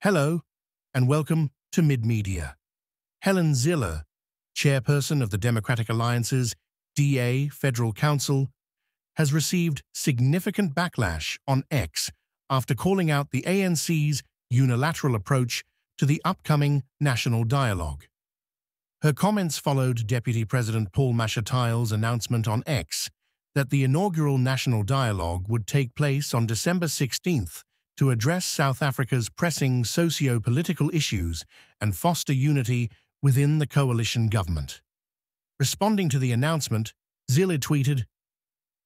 Hello, and welcome to MidMedia. Helen Zille, chairperson of the Democratic Alliance's DA Federal Council, has received significant backlash on X after calling out the ANC's unilateral approach to the upcoming national dialogue. Her comments followed Deputy President Paul Mashatile's announcement on X that the inaugural national dialogue would take place on December 16th, to address South Africa's pressing socio-political issues and foster unity within the coalition government. Responding to the announcement, Zille tweeted,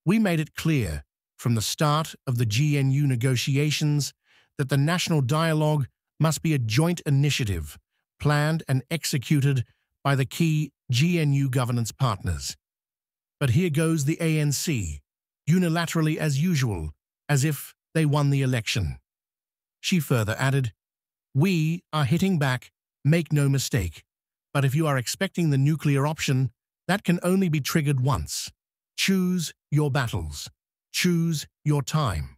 "We made it clear from the start of the GNU negotiations that the national dialogue must be a joint initiative planned and executed by the key GNU governance partners. But here goes the ANC, unilaterally as usual, as if they won the election." She further added, "We are hitting back, make no mistake. But if you are expecting the nuclear option, that can only be triggered once. Choose your battles. Choose your time."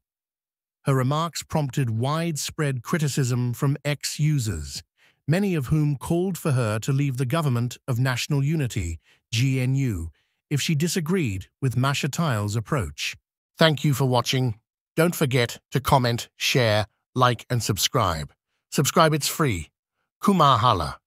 Her remarks prompted widespread criticism from X users, many of whom called for her to leave the Government of National Unity, GNU, if she disagreed with Mashatile's approach. Thank you for watching. Don't forget to comment, share, like, and subscribe. It's free. Kumahala.